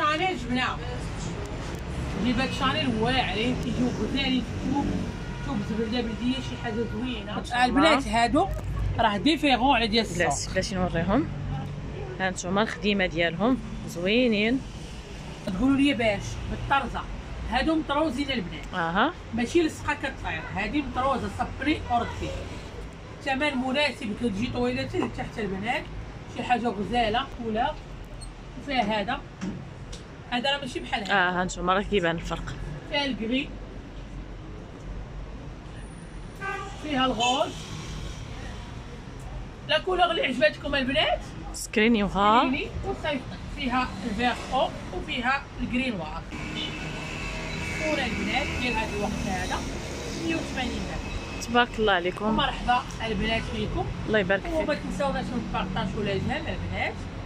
شانيل جبناه اللي باك شانيل واعر يجيو غزالين في كوب زبده بلديه شي حاجه زوينه. البنات هادو راه ديفيرون على ديال السوق باش نوريهم. ها نتوما الخديمه ديالهم زوينين. تقولوا لي باش بالطرزه هادو مطروزين البنات ماشي لصقه كطير، هادي مطروزه صبري اوردي ثمن مناسب كتجي طويله حتى لتحت البنات شي حاجه غزاله ولا فيها. هذا راه ماشي بحال هذا. ها نتوما راه كيبان الفرق. فيها الكري، فيها الغوز. لا كولور اللي عجبتكم البنات سكرينيوها وصيفطي. فيها الفيغ او وفيها الكرين واغ. كورة البنات ديال هذا الوقت هذا 180 درهم. تبارك الله عليكم ومرحبا البنات فيكم. الله يبارك فيك. وما تنساوناش نبارطاجيو لاجهال البنات.